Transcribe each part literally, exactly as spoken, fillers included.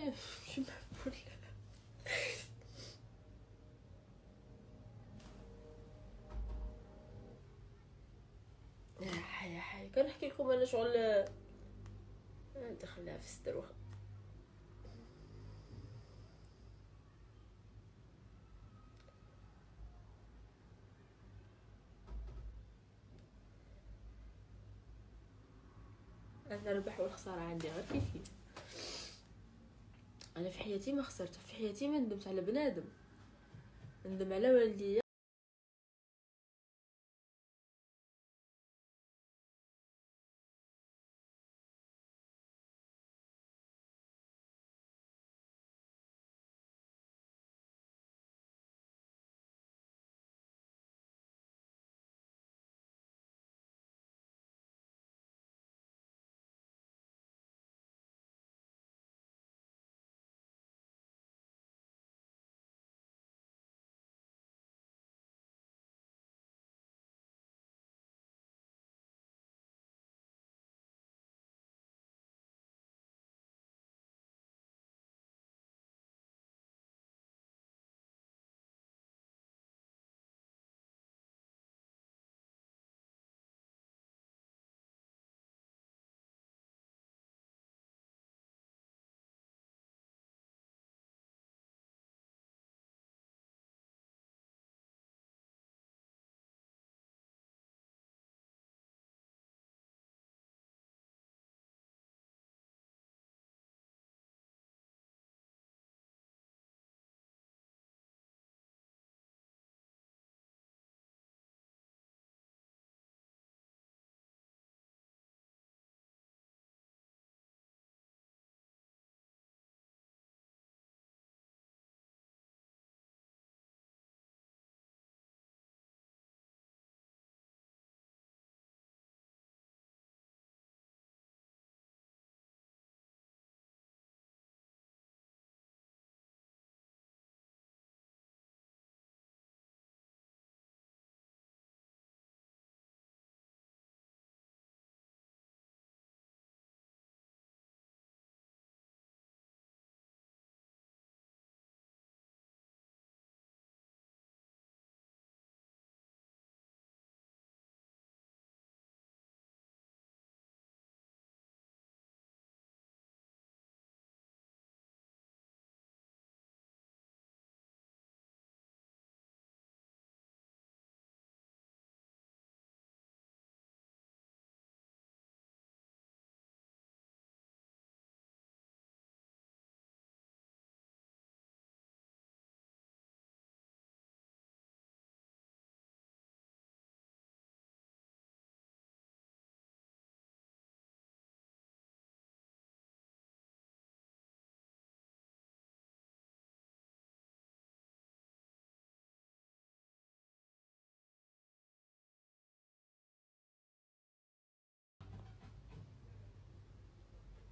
Je suis ma poule là. يا حي يا حي كنحكي لكم انا شغل ندخلها في السدروخه. انا الربح والخساره عندي غير كيف كيف. انا في حياتي ما خسرت، في حياتي ما ندمت على بنادم، ندم على والدي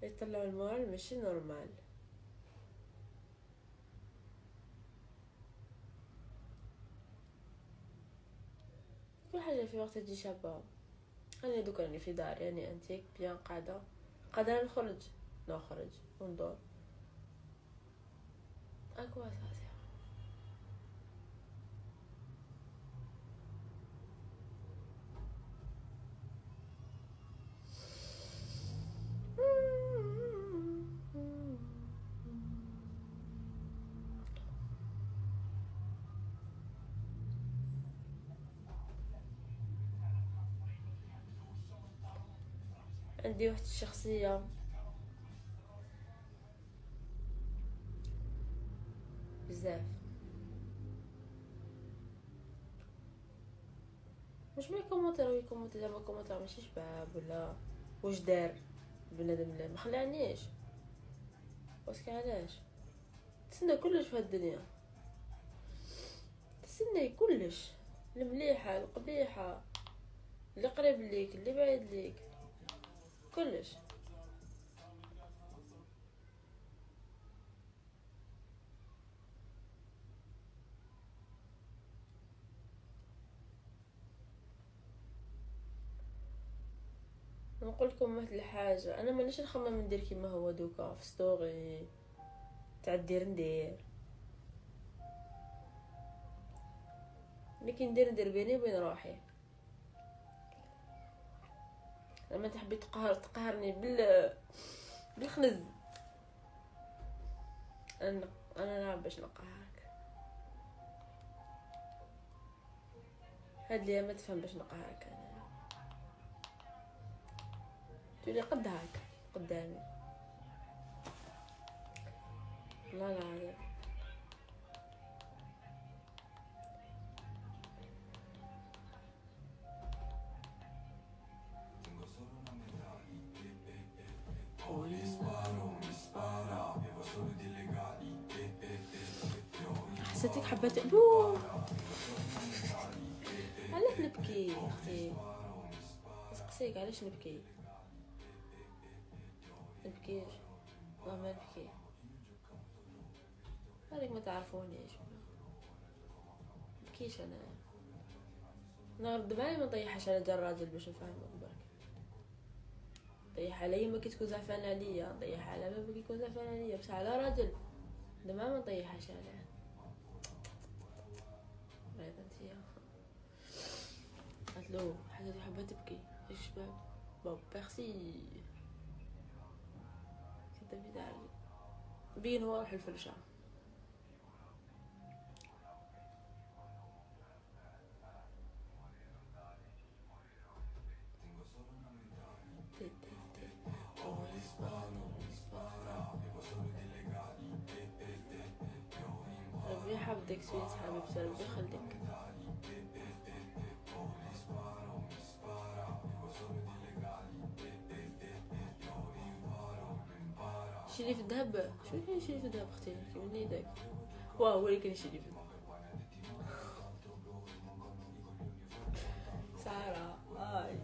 يطلعوا المال ماشي نورمال. كل حاجه في وقت تجي شابه. انا دوك راني في داري، يعني انتيك بيان قاعده قادره نخرج نخرج وندور اكوا صافي. عندي واحد الشخصية بزاف، واش ما يكومونتيرو يكومونتي دابا كومونتير ماشي شباب ولا واش دار بنادم، لا مخلعنيش واسكي علاش تسنى كلش في هاد الدنيا، تسنى كلش المليحة القبيحة اللي قريب ليك اللي بعيد ليك كلش. نقول لكم واحد الحاجه، انا مانيش نخمم ندير كيما هو دوكا في ستوري تاع دير ندير ملي كندير ندير بيني وبين روحي. لما تحبي تقهر تقهرني بال بالخنز، انا انا نعرف باش نقهرك. هاد اليوم ما تفهم باش نقهرك انا، تولي قد هاك قدامي. لا لا حسيتك حبات قلوب، علاش نبكي اختي؟ سقسيك علاش نبكي؟ نبكيش، والله ما نبكي، هذيك ما تعرفونيش، نبكيش انا، نرد بالي ما نطيحش على جا الراجل باش نفهمك برك، نطيح عليا ما كي تكون زعفان عليا، نطيح على بابا كي يكون زعفان عليا، بصح على راجل دمعة ما نطيحهاش انا. مريضة انتيا، قالتلو حاجة حابة تبكي، يا شباب، بون بيرسي، كذا بيدار، بين هو روح الفلشة، ربي حفظك سويت حبيبتي، ربي يخليك. شريف الذهب، شو كاين شريف الذهب اختي؟ كيما يداك واه ولكن شريف سارة آي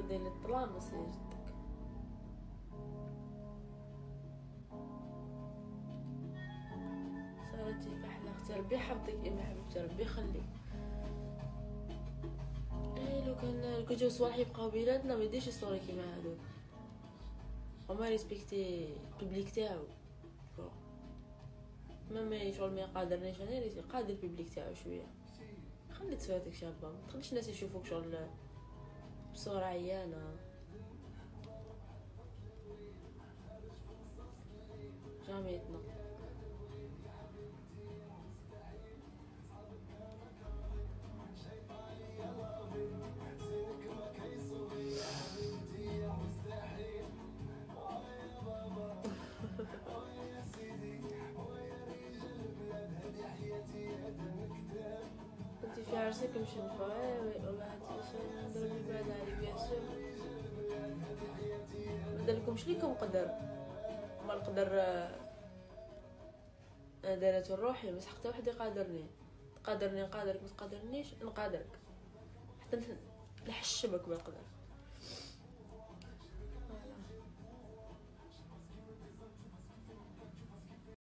كدير لي الطلام مسيجتك صارتي فحله اختي، ربي يحفظك امي حبيبتي، ربي يخليك. اي لو كان لو جاو صوالح يبقاو بيناتنا ما يديش يصوري كيما هادو، وما ريسبكتي البوبليك تاعو، ماما شغل ما يقادرنيش انا اللي قادر البوبليك تاعو شويه. خلي تصويرتك شابه، ما تخليش الناس يشوفوك شغل بصورة عيانة، جامعتنا كنتي في عرسك مش نفعل والله تيشان ضروري بعد علي بياسر مدالكمش ليكم قدر، ما القدر انا دارت روحي، بس حتى واحد يقادرني تقادرني نقادرك، ما تقادرنيش نقادرك حتى نحشمك بالقدر.